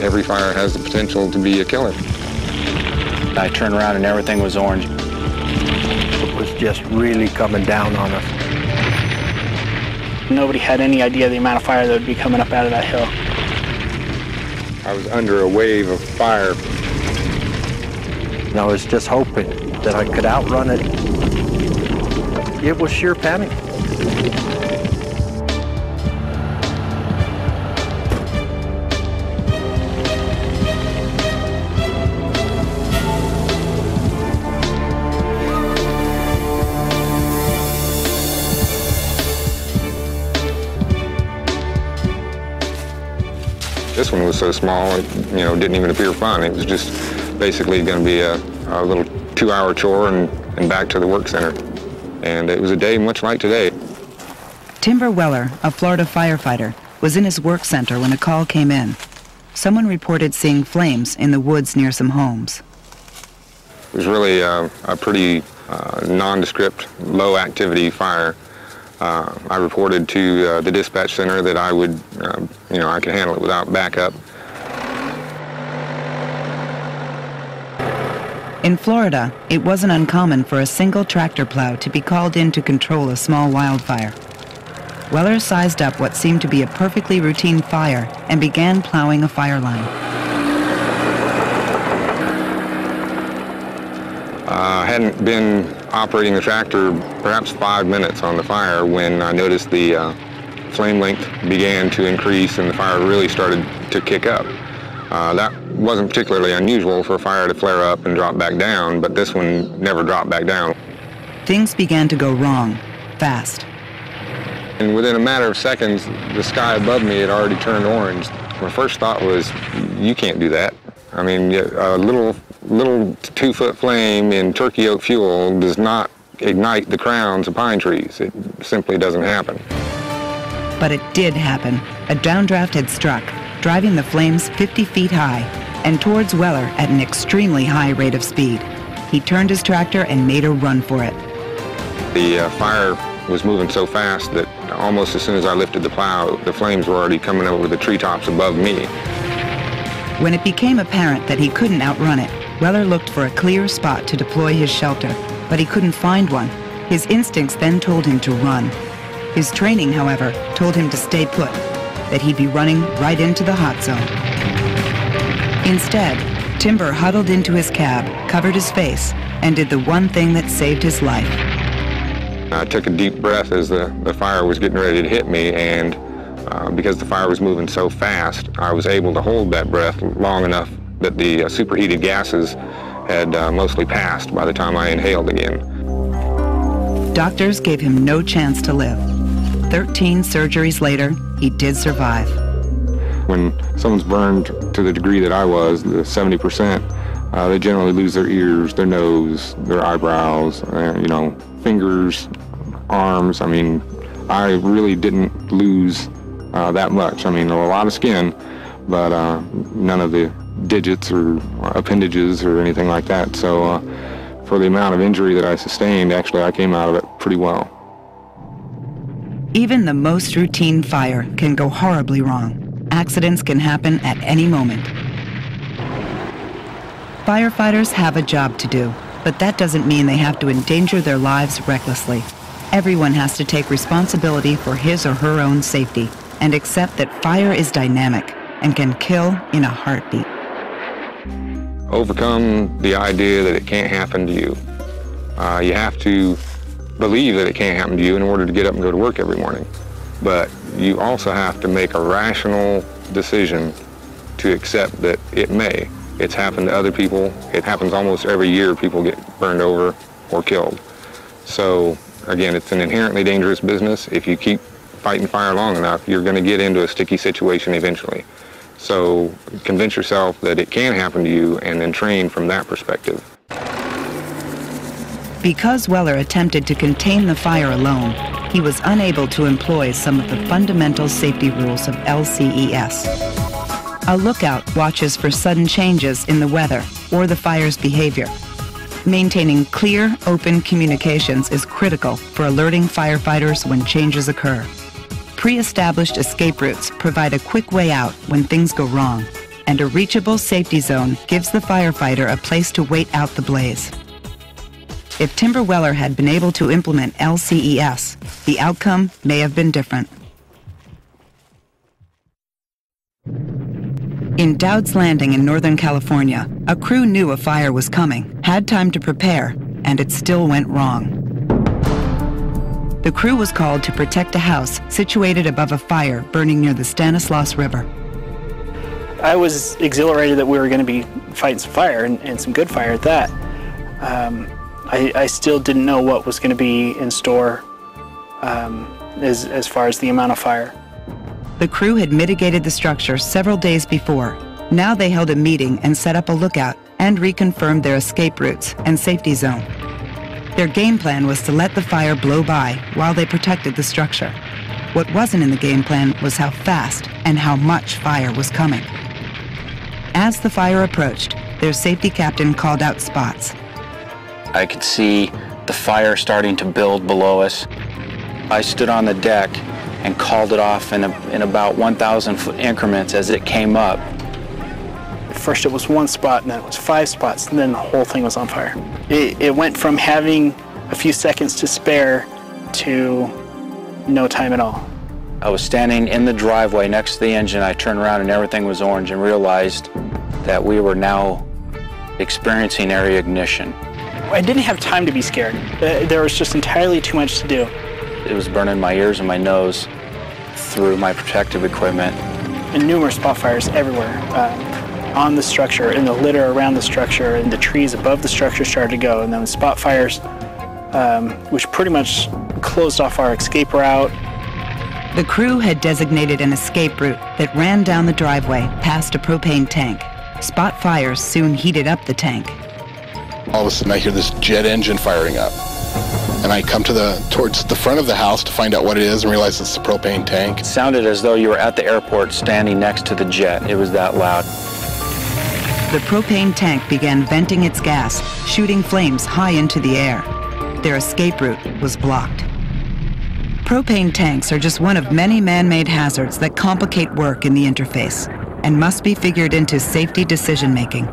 Every fire has the potential to be a killer. I turned around and everything was orange. It was just really coming down on us. Nobody had any idea the amount of fire that would be coming up out of that hill. I was under a wave of fire. And I was just hoping that I could outrun it. It was sheer panic. This one was so small, it didn't even appear fun. It was just basically going to be a little two-hour chore and back to the work center. And it was a day much like today. Timber Weller, a Florida firefighter, was in his work center when a call came in. Someone reported seeing flames in the woods near some homes. It was really a pretty nondescript, low-activity fire. I reported to the dispatch center that I would, I could handle it without backup. In Florida, it wasn't uncommon for a single tractor plow to be called in to control a small wildfire. Weller sized up what seemed to be a perfectly routine fire and began plowing a fire line. I hadn't been operating the tractor perhaps 5 minutes on the fire when I noticed the flame length began to increase and the fire really started to kick up. That wasn't particularly unusual for a fire to flare up and drop back down, but this one never dropped back down. Things began to go wrong, fast. And within a matter of seconds, the sky above me had already turned orange. My first thought was, you can't do that. I mean, a little 2-foot flame in turkey oak fuel does not ignite the crowns of pine trees. It simply doesn't happen. But it did happen. A downdraft had struck, driving the flames 50 feet high and towards Weller at an extremely high rate of speed. He turned his tractor and made a run for it. The fire was moving so fast that almost as soon as I lifted the plow, the flames were already coming over the treetops above me. When it became apparent that he couldn't outrun it, Weller looked for a clear spot to deploy his shelter, but he couldn't find one. His instincts then told him to run. His training, however, told him to stay put, that he'd be running right into the hot zone. Instead, Timber huddled into his cab, covered his face, and did the one thing that saved his life. I took a deep breath as the fire was getting ready to hit me, and because the fire was moving so fast, I was able to hold that breath long enough that the superheated gases had mostly passed by the time I inhaled again. Doctors gave him no chance to live. 13 surgeries later, he did survive. When someone's burned to the degree that I was, the 70%, they generally lose their ears, their nose, their eyebrows, fingers, arms. I mean, I really didn't lose that much. I mean, a lot of skin, but none of the digits or appendages or anything like that. So for the amount of injury that I sustained, actually I came out of it pretty well. Even the most routine fire can go horribly wrong. Accidents can happen at any moment. Firefighters have a job to do, but that doesn't mean they have to endanger their lives recklessly. Everyone has to take responsibility for his or her own safety, and accept that fire is dynamic and can kill in a heartbeat. Overcome the idea that it can't happen to you. You have to believe that it can't happen to you in order to get up and go to work every morning. But you also have to make a rational decision to accept that it may. It's happened to other people. It happens almost every year. People get burned over or killed. So again, it's an inherently dangerous business. If you keep fighting fire long enough, you're going to get into a sticky situation eventually. So convince yourself that it can happen to you and then train from that perspective. Because Weller attempted to contain the fire alone, he was unable to employ some of the fundamental safety rules of LCES. A lookout watches for sudden changes in the weather or the fire's behavior. Maintaining clear, open communications is critical for alerting firefighters when changes occur. Pre-established escape routes provide a quick way out when things go wrong, and a reachable safety zone gives the firefighter a place to wait out the blaze. If Timber Weller had been able to implement LCES, the outcome may have been different. In Dowd's Landing in Northern California, a crew knew a fire was coming, had time to prepare, and it still went wrong. The crew was called to protect a house situated above a fire burning near the Stanislaus River. I was exhilarated that we were going to be fighting some fire, and some good fire at that. I still didn't know what was going to be in store as far as the amount of fire. The crew had mitigated the structure several days before. Now they held a meeting and set up a lookout and reconfirmed their escape routes and safety zone. Their game plan was to let the fire blow by while they protected the structure. What wasn't in the game plan was how fast and how much fire was coming. As the fire approached, their safety captain called out spots. I could see the fire starting to build below us. I stood on the deck and called it off in about 1,000-foot increments as it came up. At first it was one spot, and then it was five spots, and then the whole thing was on fire. It went from having a few seconds to spare to no time at all. I was standing in the driveway next to the engine. I turned around and everything was orange and realized that we were now experiencing area ignition. I didn't have time to be scared. There was just entirely too much to do. It was burning my ears and my nose through my protective equipment. And numerous spot fires everywhere, on the structure, in the litter around the structure, and the trees above the structure started to go. And then spot fires, which pretty much closed off our escape route. The crew had designated an escape route that ran down the driveway past a propane tank. Spot fires soon heated up the tank. All of a sudden I hear this jet engine firing up. And I come towards the front of the house to find out what it is and realize it's the propane tank. It sounded as though you were at the airport standing next to the jet. It was that loud. The propane tank began venting its gas, shooting flames high into the air. Their escape route was blocked. Propane tanks are just one of many man-made hazards that complicate work in the interface and must be figured into safety decision-making.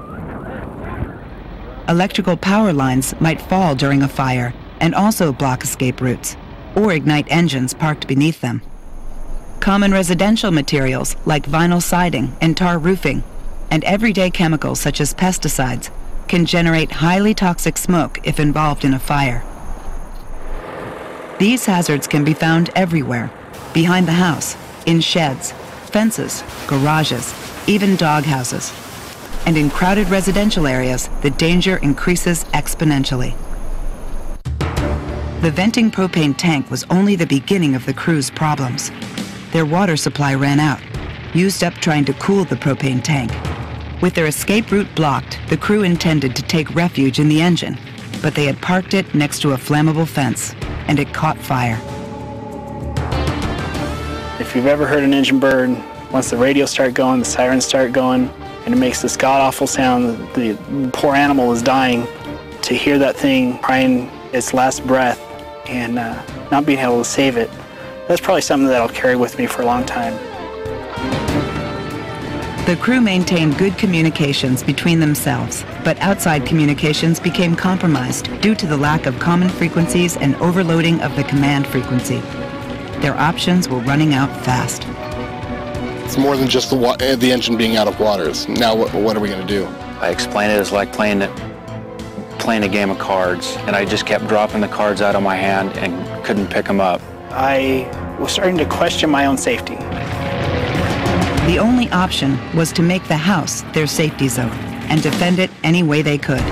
Electrical power lines might fall during a fire and also block escape routes, or ignite engines parked beneath them. Common residential materials like vinyl siding and tar roofing, and everyday chemicals such as pesticides, can generate highly toxic smoke if involved in a fire. These hazards can be found everywhere, behind the house, in sheds, fences, garages, even dog houses. And in crowded residential areas, the danger increases exponentially. The venting propane tank was only the beginning of the crew's problems. Their water supply ran out, used up trying to cool the propane tank. With their escape route blocked, the crew intended to take refuge in the engine, but they had parked it next to a flammable fence, and it caught fire. If you've ever heard an engine burn, once the radios start going, the sirens start going, and it makes this god-awful sound, the poor animal is dying. To hear that thing crying its last breath and not being able to save it, that's probably something that I'll carry with me for a long time. The crew maintained good communications between themselves, but outside communications became compromised due to the lack of common frequencies and overloading of the command frequency. Their options were running out fast. It's more than just the engine being out of water. It's now what are we going to do? I explained it as like playing a game of cards, and I just kept dropping the cards out of my hand and couldn't pick them up. I was starting to question my own safety. The only option was to make the house their safety zone and defend it any way they could.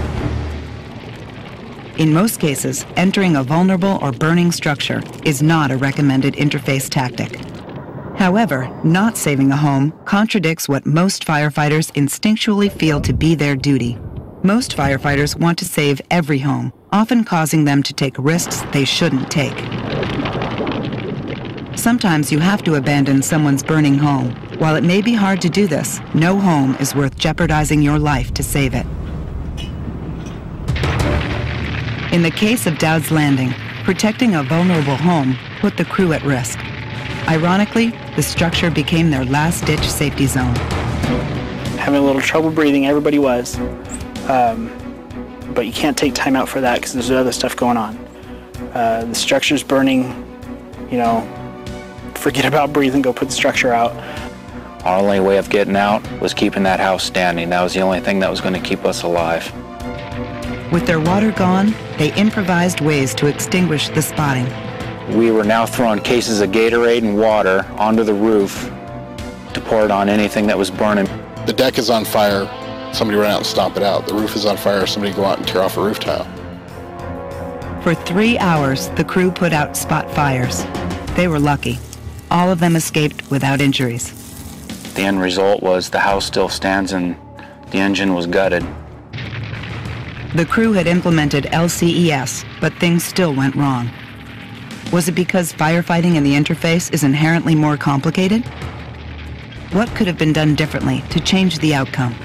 In most cases, entering a vulnerable or burning structure is not a recommended interface tactic. However, not saving a home contradicts what most firefighters instinctually feel to be their duty. Most firefighters want to save every home, often causing them to take risks they shouldn't take. Sometimes you have to abandon someone's burning home. While it may be hard to do this, no home is worth jeopardizing your life to save it. In the case of Dowd's Landing, protecting a vulnerable home put the crew at risk. Ironically, the structure became their last-ditch safety zone. Having a little trouble breathing, everybody was. But you can't take time out for that because there's other stuff going on. The structure's burning, you know, forget about breathing, go put the structure out. Our only way of getting out was keeping that house standing. That was the only thing that was going to keep us alive. With their water gone, they improvised ways to extinguish the spotting. We were now throwing cases of Gatorade and water onto the roof to pour it on anything that was burning. The deck is on fire. Somebody run out and stomp it out. The roof is on fire. Somebody go out and tear off a roof tile. For 3 hours, the crew put out spot fires. They were lucky. All of them escaped without injuries. The end result was the house still stands and the engine was gutted. The crew had implemented LCES, but things still went wrong. Was it because firefighting in the interface is inherently more complicated? What could have been done differently to change the outcome?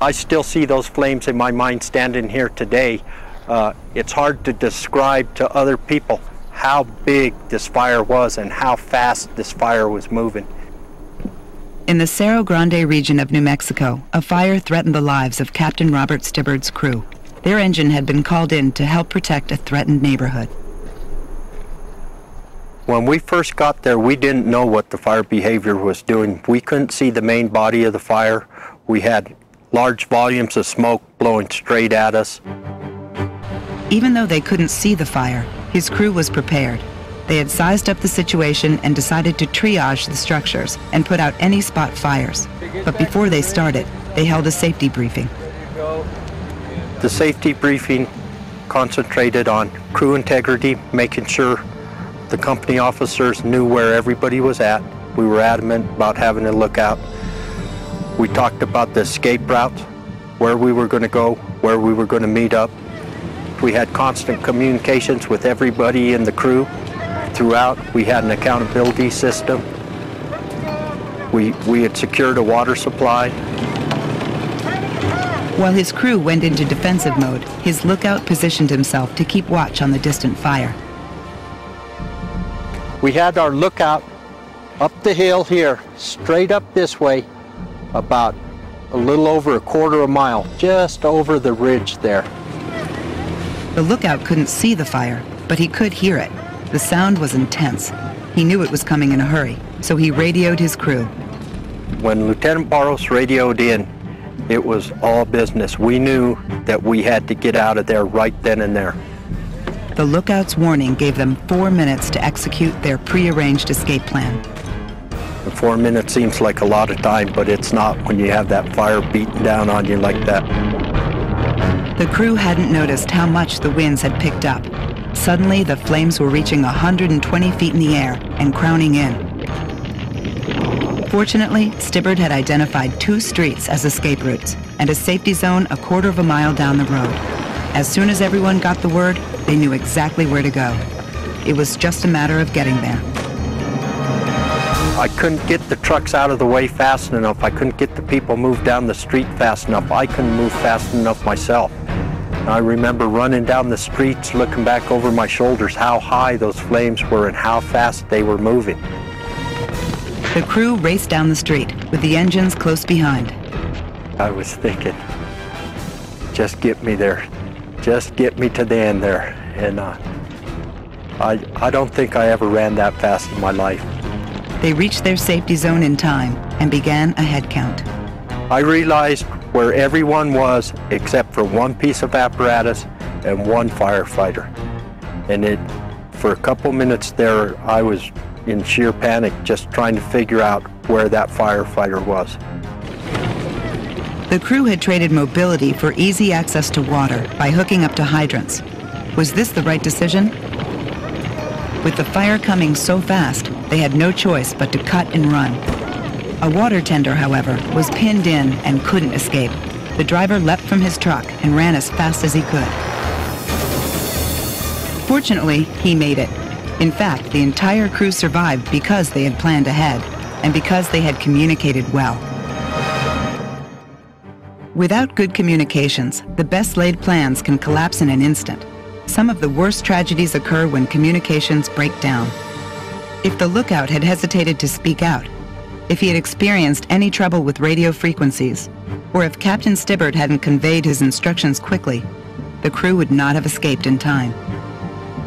I still see those flames in my mind standing here today. It's hard to describe to other people how big this fire was and how fast this fire was moving. In the Cerro Grande region of New Mexico, a fire threatened the lives of Captain Robert Stibbard's crew. Their engine had been called in to help protect a threatened neighborhood. When we first got there, we didn't know what the fire behavior was doing. We couldn't see the main body of the fire. We had large volumes of smoke blowing straight at us. Even though they couldn't see the fire, his crew was prepared. They had sized up the situation and decided to triage the structures and put out any spot fires. But before they started, they held a safety briefing. The safety briefing concentrated on crew integrity, making sure the company officers knew where everybody was at. We were adamant about having a lookout. We talked about the escape routes, where we were going to go, where we were going to meet up. We had constant communications with everybody in the crew. Throughout, we had an accountability system. We had secured a water supply. While his crew went into defensive mode, his lookout positioned himself to keep watch on the distant fire. We had our lookout up the hill here, straight up this way, about a little over a quarter of a mile, just over the ridge there. The lookout couldn't see the fire, but he could hear it. The sound was intense. He knew it was coming in a hurry, so he radioed his crew. When Lieutenant Barros radioed in, it was all business. We knew that we had to get out of there right then and there. The lookout's warning gave them 4 minutes to execute their prearranged escape plan. 4 minutes seems like a lot of time, but it's not when you have that fire beating down on you like that. The crew hadn't noticed how much the winds had picked up. Suddenly, the flames were reaching 120 feet in the air and crowning in. Fortunately, Stibbard had identified 2 streets as escape routes and a safety zone a quarter of a mile down the road. As soon as everyone got the word, they knew exactly where to go. It was just a matter of getting there. I couldn't get the trucks out of the way fast enough. I couldn't get the people moved down the street fast enough. I couldn't move fast enough myself. And I remember running down the streets, looking back over my shoulders, how high those flames were and how fast they were moving. The crew raced down the street with the engines close behind. I was thinking, just get me there. Just get me to the end there. And I don't think I ever ran that fast in my life. They reached their safety zone in time and began a head count. I realized where everyone was except for one piece of apparatus and one firefighter. And for a couple minutes there, I was in sheer panic just trying to figure out where that firefighter was. The crew had traded mobility for easy access to water by hooking up to hydrants. Was this the right decision? With the fire coming so fast, they had no choice but to cut and run. A water tender, however, was pinned in and couldn't escape. The driver leapt from his truck and ran as fast as he could. Fortunately, he made it. In fact, the entire crew survived because they had planned ahead and because they had communicated well. Without good communications, the best laid plans can collapse in an instant. Some of the worst tragedies occur when communications break down. If the lookout had hesitated to speak out, if he had experienced any trouble with radio frequencies, or if Captain Stibbard hadn't conveyed his instructions quickly, the crew would not have escaped in time.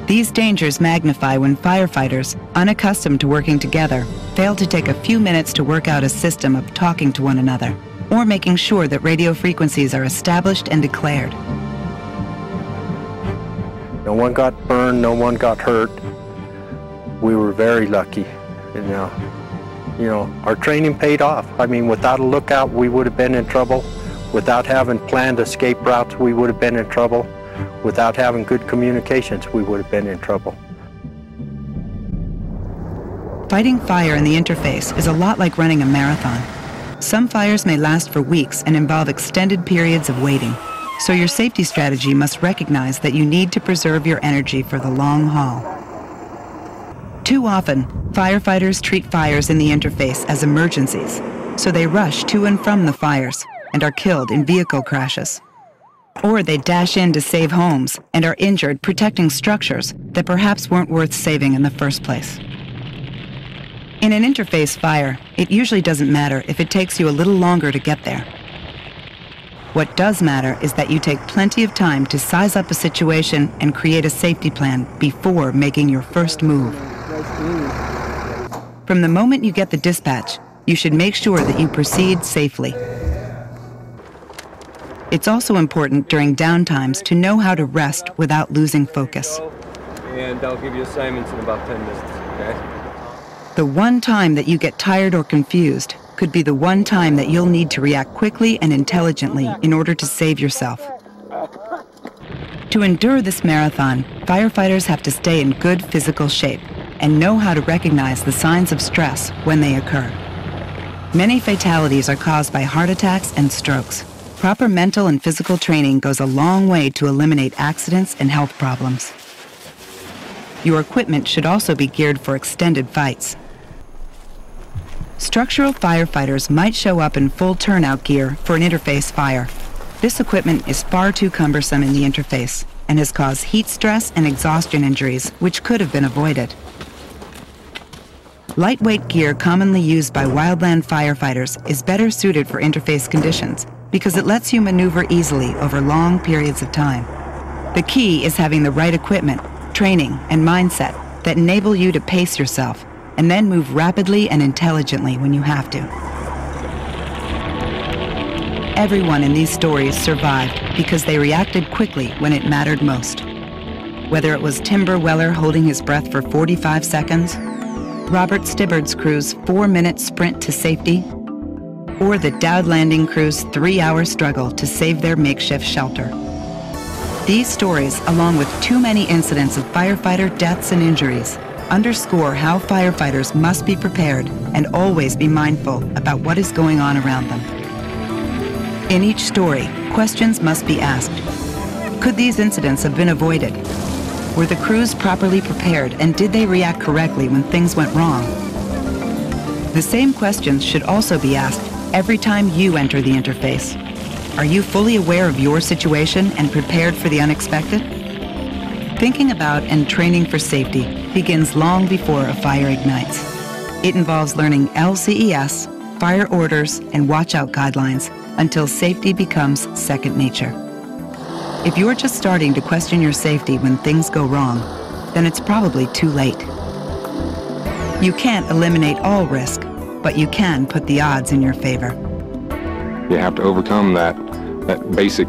These dangers magnify when firefighters, unaccustomed to working together, fail to take a few minutes to work out a system of talking to one another, or making sure that radio frequencies are established and declared. No one got burned, no one got hurt. We were very lucky. And, our training paid off. I mean, without a lookout, we would have been in trouble. Without having planned escape routes, we would have been in trouble. Without having good communications, we would have been in trouble. Fighting fire in the interface is a lot like running a marathon. Some fires may last for weeks and involve extended periods of waiting, so your safety strategy must recognize that you need to preserve your energy for the long haul. Too often, firefighters treat fires in the interface as emergencies, so they rush to and from the fires and are killed in vehicle crashes. Or they dash in to save homes and are injured protecting structures that perhaps weren't worth saving in the first place. In an interface fire, it usually doesn't matter if it takes you a little longer to get there. What does matter is that you take plenty of time to size up a situation and create a safety plan before making your first move. From the moment you get the dispatch, you should make sure that you proceed safely. It's also important during downtimes to know how to rest without losing focus. And I'll give you assignments in about 10 minutes, okay? The one time that you get tired or confused could be the one time that you'll need to react quickly and intelligently in order to save yourself. To endure this marathon, firefighters have to stay in good physical shape and know how to recognize the signs of stress when they occur. Many fatalities are caused by heart attacks and strokes. Proper mental and physical training goes a long way to eliminate accidents and health problems. Your equipment should also be geared for extended fights. Structural firefighters might show up in full turnout gear for an interface fire. This equipment is far too cumbersome in the interface and has caused heat stress and exhaustion injuries, which could have been avoided. Lightweight gear commonly used by wildland firefighters is better suited for interface conditions, because it lets you maneuver easily over long periods of time. The key is having the right equipment, training, and mindset that enable you to pace yourself and then move rapidly and intelligently when you have to. Everyone in these stories survived because they reacted quickly when it mattered most. Whether it was Timber Weller holding his breath for 45 seconds, Robert Stibbard's crew's 4-minute sprint to safety, or the Dowd's Landing crew's 3-hour struggle to save their makeshift shelter. These stories, along with too many incidents of firefighter deaths and injuries, underscore how firefighters must be prepared and always be mindful about what is going on around them. In each story, questions must be asked. Could these incidents have been avoided? Were the crews properly prepared, and did they react correctly when things went wrong? The same questions should also be asked every time you enter the interface. Are you fully aware of your situation and prepared for the unexpected? Thinking about and training for safety begins long before a fire ignites. It involves learning LCES, fire orders, and watch-out guidelines until safety becomes second nature. If you're just starting to question your safety when things go wrong, then it's probably too late. You can't eliminate all risk, but you can put the odds in your favor. You have to overcome that basic,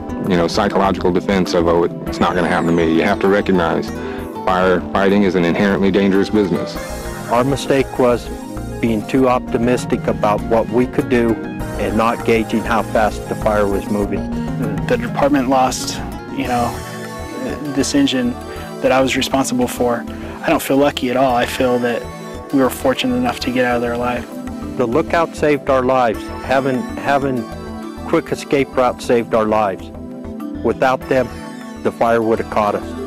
psychological defense of, oh, it's not going to happen to me. You have to recognize firefighting is an inherently dangerous business. Our mistake was being too optimistic about what we could do and not gauging how fast the fire was moving. The department lost, this engine that I was responsible for. I don't feel lucky at all. I feel that we were fortunate enough to get out of there alive. The lookout saved our lives. Having quick escape routes saved our lives. Without them, the fire would have caught us.